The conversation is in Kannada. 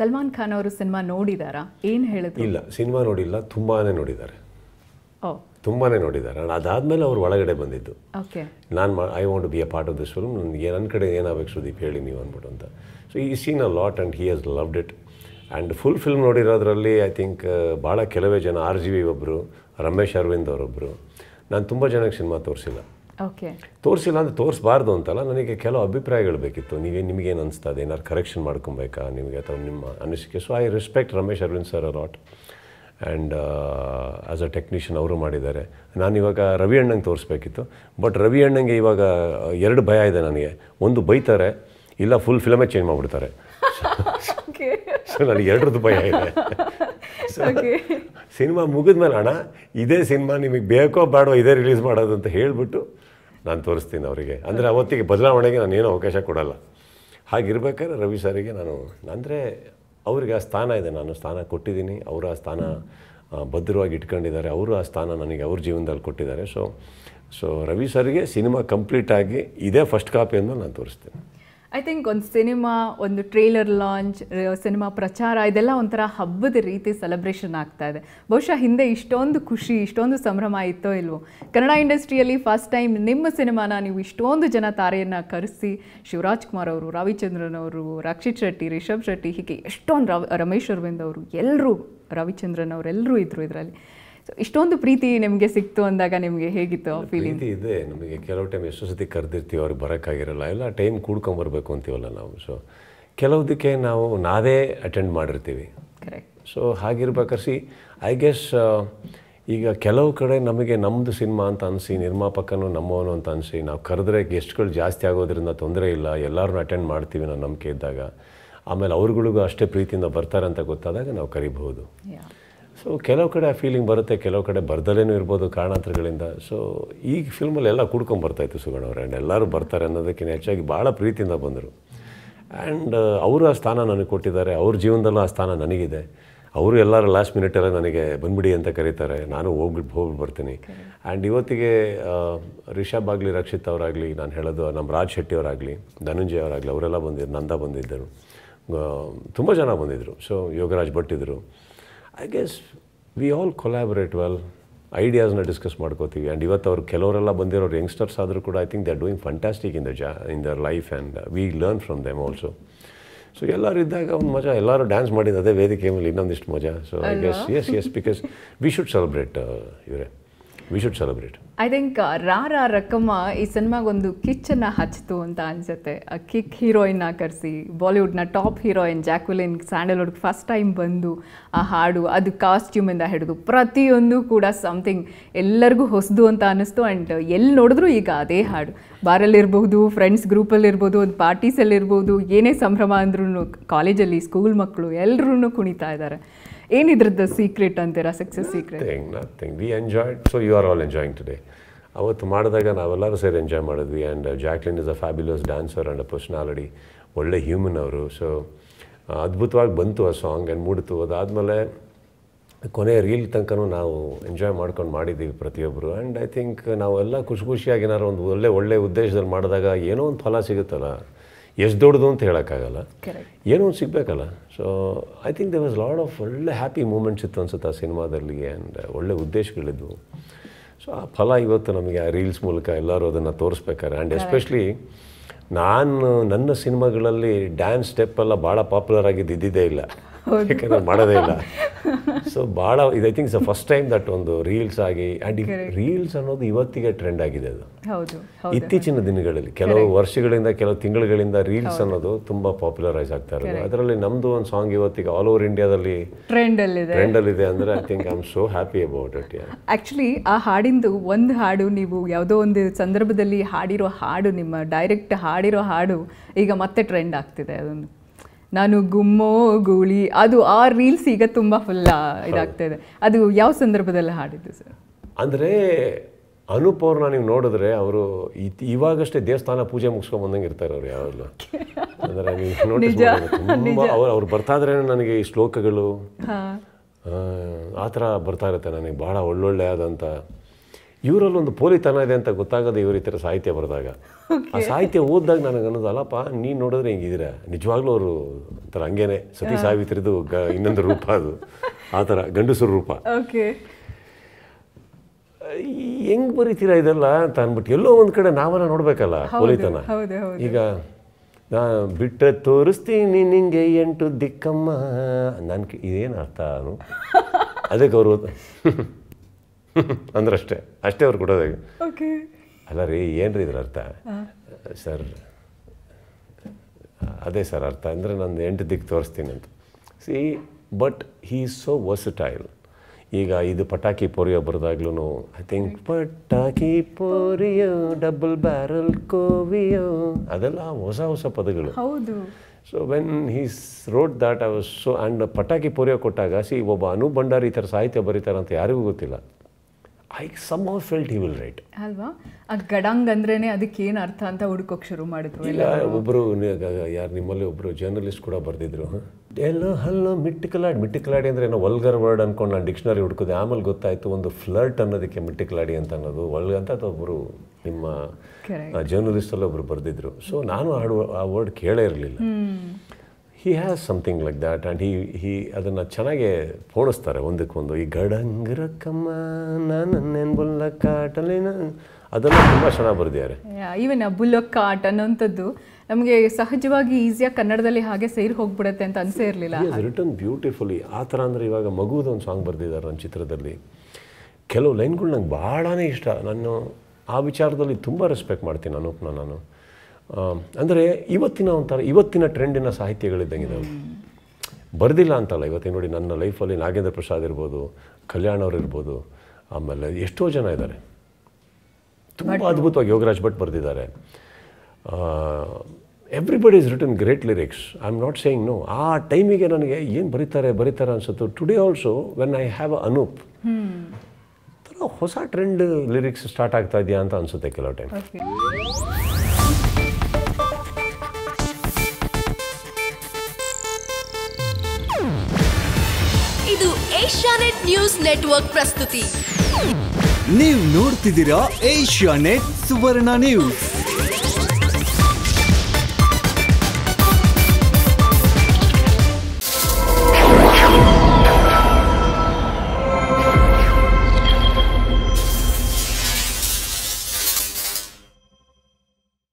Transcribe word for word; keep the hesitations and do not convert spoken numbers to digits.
ಸಲ್ಮಾನ್ ಖಾನ್ ಅವರು ಸಿನಿಮಾ ನೋಡಿದಾರಾ? ಏನು ಹೇಳಿದ್ರು? ಇಲ್ಲ, ಸಿನಿಮಾ ನೋಡಿಲ್ಲ, ತುಂಬಾನೇ ನೋಡಿದ್ದಾರೆ. ಓ ತುಂಬಾನೇ ನೋಡಿದ್ದಾರೆ. ಅದಾದ್ಮೇಲೆ ಅವರು ಒಳಗಡೆ ಬಂದಿದ್ದು. ಓಕೆ, ನಾನು I want to be a part of this film, ನನಗೆ ನನ್ನ ಕಡೆ ಏನಾಗಬೇಕು ಸುದೀಪ್ ಹೇಳಿ ನೀವು ಅಂದ್ಬಿಟ್ಟು ಅಂತ. ಸೊ ಈ scene a lot and he has loved it. And full film ನೋಡಿರೋದ್ರಲ್ಲಿ ಐ ಥಿಂಕ್ ಭಾಳ ಕೆಲವೇ ಜನ, ಆರ್ ಜಿ ವಿ ಒಬ್ಬರು, ರಮೇಶ್ ಅರವಿಂದ್ ಅವರೊಬ್ಬರು. ನಾನು ತುಂಬ ಜನಕ್ಕೆ ಸಿನಿಮಾ ತೋರಿಸಿಲ್ಲ. ಓಕೆ, ತೋರಿಸಿಲ್ಲ ಅಂದರೆ ತೋರಿಸಬಾರ್ದು ಅಂತಲ್ಲ, ನನಗೆ ಕೆಲವು ಅಭಿಪ್ರಾಯಗಳು ಬೇಕಿತ್ತು. ನೀವೇ ನಿಮಗೇನು ಅನಿಸ್ತದೆ, ಏನಾದ್ರು ಕರೆಕ್ಷನ್ ಮಾಡ್ಕೊಬೇಕಾ ನಿಮಗೆ ಅಥವಾ ನಿಮ್ಮ ಅನಿಸಿಕೆ. So I respect Ramesh Aravind sir a lot. And as a technician ಅವರು ಮಾಡಿದ್ದಾರೆ. ನಾನಿವಾಗ ರವಿ ಅಣ್ಣಂಗೆ ತೋರಿಸ್ಬೇಕಿತ್ತು, ಬಟ್ ರವಿ ಅಣ್ಣಂಗೆ ಇವಾಗ ಎರಡು ಭಯ ಇದೆ ನನಗೆ. ಒಂದು ಬೈತಾರೆ, ಇಲ್ಲ ಫುಲ್ ಫಿಲಮೇ ಚೇಂಜ್ ಮಾಡಿಬಿಡ್ತಾರೆ. ಸೊ ನನಗೆ ಎರಡರದ್ದು ಭಯ ಇದೆ. ಸಿನಿಮಾ ಮುಗಿದ್ಮೇಲೆ ಅಣ್ಣ ಇದೇ ಸಿನಿಮಾ ನಿಮಗೆ ಬೇಕೋ ಬೇಡವೋ ಇದೇ ರಿಲೀಸ್ ಮಾಡೋದು ಅಂತ ಹೇಳಿಬಿಟ್ಟು ನಾನು ತೋರಿಸ್ತೀನಿ ಅವರಿಗೆ. ಅಂದರೆ ಅವತ್ತಿಗೆ ಬದಲಾವಣೆಗೆ ನಾನೇನೋ ಅವಕಾಶ ಕೊಡಲ್ಲ. ಹಾಗಿರ್ಬೇಕಾದ್ರೆ ರವಿ ಸಾರಿಗೆ ನಾನು ಅಂದರೆ ಅವ್ರಿಗೆ ಆ ಸ್ಥಾನ ಇದೆ, ನಾನು ಸ್ಥಾನ ಕೊಟ್ಟಿದ್ದೀನಿ, ಅವರು ಆ ಸ್ಥಾನ ಭದ್ರವಾಗಿ ಇಟ್ಕೊಂಡಿದ್ದಾರೆ, ಅವರು ಆ ಸ್ಥಾನ ನನಗೆ ಅವ್ರ ಜೀವನದಲ್ಲಿ ಕೊಟ್ಟಿದ್ದಾರೆ. ಸೊ ಸೊ ರವಿ ಸಾರಿಗೆ ಸಿನಿಮಾ ಕಂಪ್ಲೀಟಾಗಿ ಇದೇ ಫಸ್ಟ್ ಕಾಪಿ ಅಂದ್ಮೇಲೆ ನಾನು ತೋರಿಸ್ತೀನಿ. ಐ ಥಿಂಕ್ ಒಂದು ಸಿನಿಮಾ, ಒಂದು ಟ್ರೇಲರ್ ಲಾಂಚ್, ಸಿನಿಮಾ ಪ್ರಚಾರ, ಇದೆಲ್ಲ ಒಂಥರ ಹಬ್ಬದ ರೀತಿ ಸೆಲೆಬ್ರೇಷನ್ ಆಗ್ತಾ ಇದೆ. ಬಹುಶಃ ಹಿಂದೆ ಇಷ್ಟೊಂದು ಖುಷಿ, ಇಷ್ಟೊಂದು ಸಂಭ್ರಮ ಇತ್ತೋ ಇಲ್ವೋ? ಕನ್ನಡ ಇಂಡಸ್ಟ್ರಿಯಲ್ಲಿ ಫಸ್ಟ್ ಟೈಮ್ ನಿಮ್ಮ ಸಿನಿಮಾನ ನೀವು ಇಷ್ಟೊಂದು ಜನ ತಾರೆಯನ್ನು ಕರೆಸಿ, ಶಿವರಾಜ್ ಕುಮಾರ್ ಅವರು, ರವಿಚಂದ್ರನ್ ಅವರು, ರಕ್ಷಿತ್ ಶೆಟ್ಟಿ, ರಿಷಬ್ ಶೆಟ್ಟಿ, ಹೀಗೆ ಎಷ್ಟೊಂದು ರವ್ ರಮೇಶ್ ಅರವಿಂದ್ ಅವರು, ಎಲ್ಲರೂ, ರವಿಚಂದ್ರನ್ ಅವರೆಲ್ಲರೂ ಇದ್ದರು ಇದರಲ್ಲಿ. ಸೊ ಇಷ್ಟೊಂದು ಪ್ರೀತಿ ನಿಮಗೆ ಸಿಕ್ತು ಅಂದಾಗ ನಿಮಗೆ ಹೇಗಿತ್ತು ಆ ಫೀಲಿಂಗ್? ಪ್ರೀತಿ ಇದೆ ನಮಗೆ. ಕೆಲವು ಟೈಮ್ ಎಷ್ಟೋ ಸತಿ ಕರೆದಿರ್ತೀವಿ, ಅವ್ರಿಗೆ ಬರೋಕ್ಕಾಗಿರಲ್ಲ, ಎಲ್ಲ ಟೈಮ್ ಕೂಡ್ಕೊಂಬರ್ಬೇಕು ಅಂತೀವಲ್ಲ ನಾವು. ಸೊ ಕೆಲವುದಕ್ಕೆ ನಾವು ನಾವೇ ಅಟೆಂಡ್ ಮಾಡಿರ್ತೀವಿ. ಕರೆಕ್ಟ್. ಸೊ ಹಾಗಿರ್ಬೇಕಾಸಿ ಐ ಗೆಸ್ ಈಗ ಕೆಲವು ಕಡೆ ನಮಗೆ ನಮ್ಮದು ಸಿನಿಮಾ ಅಂತ ಅನಿಸಿ, ನಿರ್ಮಾಪಕನೂ ನಮ್ಮವನು ಅಂತ ಅನಿಸಿ, ನಾವು ಕರೆದ್ರೆ ಗೆಸ್ಟ್ಗಳು ಜಾಸ್ತಿ ಆಗೋದ್ರಿಂದ ತೊಂದರೆ ಇಲ್ಲ, ಎಲ್ಲರನ್ನೂ ಅಟೆಂಡ್ ಮಾಡ್ತೀವಿ ನಾವು ನಂಬಿಕೆ ಇದ್ದಾಗ. ಆಮೇಲೆ ಅವ್ರಗಳಿಗೂ ಅಷ್ಟೇ ಪ್ರೀತಿಯಿಂದ ಬರ್ತಾರೆ ಅಂತ ಗೊತ್ತಾದಾಗ ನಾವು ಕರಿಬಹುದು. ಸೊ ಕೆಲವು ಕಡೆ ಆ ಫೀಲಿಂಗ್ ಬರುತ್ತೆ, ಕೆಲವು ಕಡೆ ಬರ್ದಲೇನೂ ಇರ್ಬೋದು ಕಾರಣಾಂತರಗಳಿಂದ. ಸೊ ಈ ಫಿಲ್ಮಲ್ಲಿ ಎಲ್ಲ ಕೂಡ್ಕೊಂಬರ್ತಾಯಿತ್ತು ಸುಗಣ ಅವ್ರೆ. ಆ್ಯಂಡ್ ಎಲ್ಲರೂ ಬರ್ತಾರೆ ಅನ್ನೋದಕ್ಕಿಂತ ಹೆಚ್ಚಾಗಿ ಭಾಳ ಪ್ರೀತಿಯಿಂದ ಬಂದರು. ಆ್ಯಂಡ್ ಅವರು ಆ ಸ್ಥಾನ ನನಗೆ ಕೊಟ್ಟಿದ್ದಾರೆ, ಅವ್ರ ಜೀವನದಲ್ಲೂ ಆ ಸ್ಥಾನ ನನಗಿದೆ. ಅವರು ಎಲ್ಲರೂ ಲಾಸ್ಟ್ ಮಿನಿಟಲ್ಲೇ ನನಗೆ ಬಂದ್ಬಿಡಿ ಅಂತ ಕರೀತಾರೆ, ನಾನು ಹೋಗ್ಬಿಟ್ಟು ಹೋಗಿ ಬರ್ತೀನಿ. ಆ್ಯಂಡ್ ಇವತ್ತಿಗೆ ರಿಷಬ್ ಆಗಲಿ, ರಕ್ಷಿತ್ ಅವರಾಗಲಿ, ನಾನು ಹೇಳೋದು ನಮ್ಮ ರಾಜ್ ಶೆಟ್ಟಿ ಅವರಾಗಲಿ, ಧನಂಜಯ ಅವರಾಗಲಿ, ಅವರೆಲ್ಲ ಬಂದಿದ್ದರು, ನಂದ ಬಂದಿದ್ದರು, ತುಂಬ ಜನ ಬಂದಿದ್ದರು. ಸೊ ಯೋಗರಾಜ್ ಭಟ್ ಇದ್ದರು. I guess we all collaborate well, ಐಡಿಯಾಸ್ನ ಡಿಸ್ಕಸ್ ಮಾಡ್ಕೋತೀವಿ. ಆ್ಯಂಡ್ ಇವತ್ತು ಅವ್ರು ಕೆಲವರೆಲ್ಲ ಬಂದಿರೋರು ಯಂಗ್ಸ್ಟರ್ಸ್ ಆದರೂ ಕೂಡ I think they are doing fantastic in the ಜಾ in their life and we learn from them also. So ಎಲ್ಲರೂ ಇದ್ದಾಗ ಒಂದು ಮಜಾ, ಎಲ್ಲರೂ ಡ್ಯಾನ್ಸ್ ಮಾಡಿದ್ದು ಅದೇ ವೇದಿಕೆ ಮೇಲೆ ಇನ್ನೊಂದಿಷ್ಟು ಮಜಾ. So I guess S S because we should celebrate ಇವರೇ. We should celebrate. I think Rara Rakama ಈ ಸಿನಿಮಾಗೊಂದು ಕಿಚ್ಚನ್ನು ಹಚ್ಚಿತು ಅಂತ ಅನಿಸುತ್ತೆ. ಕಿಕ್ ಹೀರೋಯಿನ್ನ ಕರೆಸಿ, ಬಾಲಿವುಡ್ನ top heroine Jacqueline Sandalwood first time ಬಂದು ಆ ಹಾಡು, ಅದು ಕಾಸ್ಟ್ಯೂಮಿಂದ ಹಿಡಿದು ಪ್ರತಿಯೊಂದು ಕೂಡ ಸಮಥಿಂಗ್ ಎಲ್ಲರಿಗೂ ಹೊಸದು ಅಂತ ಅನ್ನಿಸ್ತು. ಆ್ಯಂಡ್ ಎಲ್ಲಿ ನೋಡಿದ್ರು ಈಗ ಅದೇ ಹಾಡು, ಬಾರಲ್ಲಿರ್ಬೋದು, ಫ್ರೆಂಡ್ಸ್ ಗ್ರೂಪಲ್ಲಿರ್ಬೋದು, ಒಂದು ಪಾರ್ಟೀಸಲ್ಲಿರ್ಬೋದು, ಏನೇ ಸಂಭ್ರಮ ಅಂದ್ರೂ ಕಾಲೇಜಲ್ಲಿ ಸ್ಕೂಲ್ ಮಕ್ಕಳು ಎಲ್ಲರೂ ಕುಣಿತಾ ಇದ್ದಾರೆ. ಏನಿದ್ರದ್ದು ಸೀಕ್ರೆಟ್ ಅಂತೀರಾ, success secret? Nothing, we enjoyed, so you are all enjoying today. ಅವತ್ತು ಮಾಡಿದಾಗ ನಾವೆಲ್ಲರೂ ಸೇರಿ ಎಂಜಾಯ್ ಮಾಡಿದ್ವಿ. And Jacqueline is a fabulous dancer and a personality, ಒಳ್ಳೆ ಹ್ಯೂಮನ್ ಅವರು. ಸೊ ಅದ್ಭುತವಾಗಿ ಬಂತು ಆ ಸಾಂಗ್ ಆ್ಯಂಡ್ ಮೂಡಿತು. ಅದಾದಮೇಲೆ ಕೊನೆಯ ರೀಲ್ ತನಕನೂ ನಾವು ಎಂಜಾಯ್ ಮಾಡ್ಕೊಂಡು ಮಾಡಿದ್ದೀವಿ ಪ್ರತಿಯೊಬ್ಬರು. ಆ್ಯಂಡ್ ಐ ಥಿಂಕ್ ನಾವೆಲ್ಲ ಖುಷಿ ಖುಷಿಯಾಗಿ ಏನಾರು ಒಂದು ಒಳ್ಳೆ ಒಳ್ಳೆ ಉದ್ದೇಶದಲ್ಲಿ ಮಾಡಿದಾಗ ಏನೋ ಒಂದು ಫಲ ಸಿಗುತ್ತಲ್ಲ, ಎಷ್ಟು ದೊಡ್ಡದು ಅಂತ ಹೇಳೋಕ್ಕಾಗಲ್ಲ, ಏನೋ ಒಂದು ಸಿಗಬೇಕಲ್ಲ. So I think they was lot of ಒಳ್ಳೆ ಹ್ಯಾಪಿ ಮೂಮೆಂಟ್ಸ್ ಇತ್ತು ಅನ್ಸುತ್ತೆ ಆ ಸಿನಿಮಾದಲ್ಲಿ. ಆ್ಯಂಡ್ ಒಳ್ಳೆ ಉದ್ದೇಶಗಳಿದ್ದವು. ಸೊ ಆ ಫಲ ಇವತ್ತು ನಮಗೆ ಆ ರೀಲ್ಸ್ ಮೂಲಕ ಎಲ್ಲರೂ ಅದನ್ನು ತೋರಿಸ್ಬೇಕಾರೆ. ಆ್ಯಂಡ್ ಎಸ್ಪೆಷಲಿ ನಾನು ನನ್ನ ಸಿನಿಮಾಗಳಲ್ಲಿ ಡ್ಯಾನ್ಸ್ ಸ್ಟೆಪ್ ಎಲ್ಲ ಭಾಳ ಪಾಪ್ಯುಲರ್ ಆಗಿದ್ದು ಇದ್ದಿದ್ದೇ ಇಲ್ಲ, ಯಾಕಂದರೆ ಮಾಡೋದೇ ಇಲ್ಲ. ಸೊ ಭಾಳ ಇದು I think the first time that ಒಂದು ರೀಲ್ಸ್ ಆಗಿ. ಆ್ಯಂಡ್ ರೀಲ್ಸ್ ಅನ್ನೋದು ಇವತ್ತಿಗೆ ಟ್ರೆಂಡ್ ಆಗಿದೆ. ಅದು ಇತ್ತೀಚಿನ ದಿನಗಳಲ್ಲಿ ಕೆಲವು ವರ್ಷಗಳಿಂದ, ಕೆಲವು ತಿಂಗಳುಗಳಿಂದ ರೀಲ್ಸ್ ಅನ್ನೋದು ತುಂಬ ಪಾಪ್ಯುಲರೈಸ್ ಆಗ್ತಾ ಇರೋದು. ಅದರಲ್ಲಿ ನಮ್ಮದು ಒಂದು ಸಾಂಗ್ ಇವತ್ತಿಗೆ ಆಲ್ ಓವರ್ ಇಂಡಿಯಾದಲ್ಲಿ ಟ್ರೆಂಡಲ್ಲಿದೆ ಟ್ರೆಂಡಲ್ಲಿದೆ ಅಂದರೆ I think I am so happy about it. Actually ಆ ಹಾಡಿಂದು ಒಂದು ಹಾಡು ನೀವು ಯಾವುದೋ ಒಂದು ಸಂದರ್ಭದಲ್ಲಿ ಹಾಡಿರೋ ಹಾಡು, ನಿಮ್ಮ ಡೈರೆಕ್ಟ್ ಹಾಡಿರೋ ಹಾಡು ಈಗ ಮತ್ತೆ ಟ್ರೆಂಡ್ ಆಗ್ತಿದೆ. ಅದೊಂದು ನಾನು ಗುಮ್ಮೋ ಗೂಳಿ, ಅದು ಆ ರೀಲ್ಸ್ ಈಗ ತುಂಬ ಫುಲ್ಲ ಇದಾಗ್ತಾ ಇದೆ. ಅದು ಯಾವ ಸಂದರ್ಭದಲ್ಲಿ ಹಾಡಿದ್ದು ಸರ್? ಅಂದರೆ ಅನೂಪ್ ಅವ್ರನ್ನ ನೀವು ನೋಡಿದ್ರೆ ಅವರು ಇವಾಗಷ್ಟೇ ದೇವಸ್ಥಾನ ಪೂಜೆ ಮುಗಿಸ್ಕೊಂಬಂದಂಗೆ ಇರ್ತಾರೆ ಅವ್ರು ಯಾವಾಗಲೂ. ಅಂದರೆ ನೀವು ನೋಡಿಸ್ ತುಂಬ ಅವ್ರು ಅವ್ರು ಬರ್ತಾ ಇದ್ರೆ ನನಗೆ ಈ ಶ್ಲೋಕಗಳು ಆ ಥರ ಬರ್ತಾ ಇರುತ್ತೆ ನನಗೆ, ಭಾಳ ಒಳ್ಳೊಳ್ಳೆಯಾದಂಥ ಇವರಲ್ಲಿ ಒಂದು ಪೋಲಿತನ ಇದೆ ಅಂತ ಗೊತ್ತಾಗದೆ ಇವ್ರ ಈ ಥರ ಸಾಹಿತ್ಯ ಬರೆದಾಗ ಆ ಸಾಹಿತ್ಯ ಓದಿದಾಗ ನನಗೆ ಅನ್ನೋದು ಅಲ್ಲಪ್ಪ ನೀನು ನೋಡಿದ್ರೆ ಹಿಂಗಿದ್ದೀರಾ ನಿಜವಾಗ್ಲೂ ಅವರು ಒಂಥರ ಹಂಗೇನೆ ಸತಿ ಸಾವಿತ್ರಿದು ಗ ಇನ್ನೊಂದು ರೂಪ ಅದು ಆ ಥರ ಗಂಡಸರ ರೂಪ ಹೆಂಗೆ ಬರೀತೀರಾ ಇದೆಲ್ಲ ಅಂತ ಅಂದ್ಬಿಟ್ಟು ಎಲ್ಲೋ ಒಂದು ಕಡೆ ನಾವೆಲ್ಲ ನೋಡಬೇಕಲ್ಲ ಪೋಲಿತನ. ಈಗ ನಾ ಬಿಟ್ಟರೆ ತೋರಿಸ್ತೀನಿ ನಿಂಗೆ ಎಂಟು ದಿಕ್ಕಮ್ಮ ನಾನು ಇದೇನು ಅರ್ಥ ಅದು ಅದಕ್ಕೆ ಅವರು ಅಂದ್ರಷ್ಟೇ ಅಷ್ಟೇ ಅವ್ರು ಕೊಡೋದಾಗ ಅಲ್ಲ ರೀ ಏನು ರೀ ಇದ್ರ ಅರ್ಥ ಸರ್ ಅದೇ ಸರ್ ಅರ್ಥ ಅಂದರೆ ನಾನು ಎಂಟು ದಿಕ್ಕು ತೋರಿಸ್ತೀನಿ ಅಂತ see but he is so versatile. ಈಗ ಇದು ಪಟಾಕಿ ಪೋರಿಯೋ ಬರೋದಾಗ್ಲೂ ಐ ಥಿಂಕ್ ಪಟಾಕಿ ಪೋರಿಯೋ ಡಬಲ್ ಬ್ಯಾರಲ್ ಕೋವಿಯೋ ಅದೆಲ್ಲ ಹೊಸ ಹೊಸ ಪದಗಳು. So when he's wrote that I was so and ಪಟಾಕಿ ಪೋರಿಯೋ ಕೊಟ್ಟಾಗ ಸಿ ಒಬ್ಬ ಅನು ಭಂಡಾರಿ ಈ ಥರ ಸಾಹಿತ್ಯ ಬರೀತಾರೆ ಅಂತ ಯಾರಿಗೂ ಗೊತ್ತಿಲ್ಲ. I somehow felt he will write. ಅಲ್ವಾ ಆ ಗಡಂಗ್ ಅಂದ್ರೇನೆ ಅದಕ್ಕೆ ಏನು ಅರ್ಥ ಅಂತ ಹುಡುಕೋಕೆ ಶುರು ಮಾಡಿದ್ರು. ಇಲ್ಲ ಒಬ್ಬರು ಯಾರು ನಿಮ್ಮಲ್ಲಿ ಒಬ್ಬರು ಜರ್ನಲಿಸ್ಟ್ ಕೂಡ ಬರೆದಿದ್ರು ಎಲ್ಲೋ ಹಲ್ಲೋ ಮಿಟ್ಟಿಕಲಾಡಿ ಮಿಟ್ಟಿಕಲಾಡಿ ಅಂದರೆ ಏನೋ ವಲ್ಗರ್ ವರ್ಡ್ ಅಂದ್ಕೊಂಡು ನಾನು ಡಿಕ್ಷನರಿ ಹುಡುಕಿದೆ ಆಮೇಲೆ ಗೊತ್ತಾಯಿತು ಒಂದು ಫ್ಲರ್ಟ್ ಅನ್ನೋದಕ್ಕೆ ಮಿಟ್ಟಿಕಲಾಡಿ ಅಂತ ಅನ್ನೋದು ಒಳ್ಳೆ ಅಂತ ಒಬ್ಬರು ನಿಮ್ಮ ಜರ್ನಲಿಸ್ಟಲ್ಲಿ ಒಬ್ಬರು ಬರೆದಿದ್ರು. ಸೊ ನಾನು ಹಾಡು ಆ ವರ್ಡ್ ಕೇಳೇ ಇರಲಿಲ್ಲ. he has something like that and he he ಅದನ್ನ ಚೆನ್ನಾಗಿ ಪೋಣಿಸ್ತಾರೆ ಒಂದಕ್ಕೊಂದು. ಈ ಗಡಂಗ್ರಕಮ್ಮ ನನ್ನೇನ್ ಬುಲ್ಲ ಕಾಟಲಿನ ಅದನ್ನು ತುಂಬ ಚೆನ್ನಾಗಿ ಬರೆದಿದ್ದಾರೆ. ಈವನ್ ಆ ಬುಲ್ಲ ಕಾಟ್ ಅನ್ನೋಂಥದ್ದು ನಮಗೆ ಸಹಜವಾಗಿ ಈಸಿಯಾಗಿ ಕನ್ನಡದಲ್ಲಿ ಹಾಗೆ ಸೇರಿ ಹೋಗ್ಬಿಡುತ್ತೆ ಅಂತ ಅನಿಸೇ ಇರಲಿಲ್ಲ. he has written beautifully. ಆ ಥರ ಅಂದರೆ ಇವಾಗ ಮಗುದು ಒಂದು ಸಾಂಗ್ ಬರೆದಿದ್ದಾರೆ ನನ್ನ ಚಿತ್ರದಲ್ಲಿ ಕೆಲವು ಲೈನ್ಗಳು ನಂಗೆ ಭಾಳನೇ ಇಷ್ಟ. ನಾನು ಆ ವಿಚಾರದಲ್ಲಿ ತುಂಬ ರೆಸ್ಪೆಕ್ಟ್ ಮಾಡ್ತೀನಿ ಅನೂಪ್ನ ನಾನು. ಅಂದರೆ ಇವತ್ತಿನ ಒಂಥರ ಇವತ್ತಿನ ಟ್ರೆಂಡಿನ ಸಾಹಿತ್ಯಗಳಿದ್ದಂಗಿದ್ದಾವೆ ಬರೆದಿಲ್ಲ ಅಂತಲ್ಲ. ಇವತ್ತಿನ ನೋಡಿ ನನ್ನ ಲೈಫಲ್ಲಿ ನಾಗೇಂದ್ರ ಪ್ರಸಾದ್ ಇರ್ಬೋದು, ಕಲ್ಯಾಣ್ ಅವ್ರು ಇರ್ಬೋದು, ಆಮೇಲೆ ಎಷ್ಟೋ ಜನ ಇದ್ದಾರೆ ತುಂಬ ಅದ್ಭುತವಾಗಿ. ಯೋಗರಾಜ್ ಭಟ್ ಬರೆದಿದ್ದಾರೆ. Everybody is written great lyrics. I am not saying no. ಆ ಟೈಮಿಗೆ ನನಗೆ ಏನು ಬರೀತಾರೆ ಬರೀತಾರೆ ಅನಿಸುತ್ತೆ. Today also when I have a Anup ಒಂಥರ ಹೊಸ ಟ್ರೆಂಡ್ ಲಿರಿಕ್ಸ್ ಸ್ಟಾರ್ಟ್ ಆಗ್ತಾ ಇದೆಯಾ ಅಂತ ಅನಿಸುತ್ತೆ ಕೆಲವು ಟೈಮ್. ಏಷ್ಯಾನೆಟ್ ನ್ಯೂಸ್ ನೆಟ್ವರ್ಕ್ ಪ್ರಸ್ತುತಿ. ನೀವು ನೋಡ್ತಿದ್ದೀರಾ ಏಷ್ಯಾನೆಟ್ ಸುವರ್ಣ ನ್ಯೂಸ್.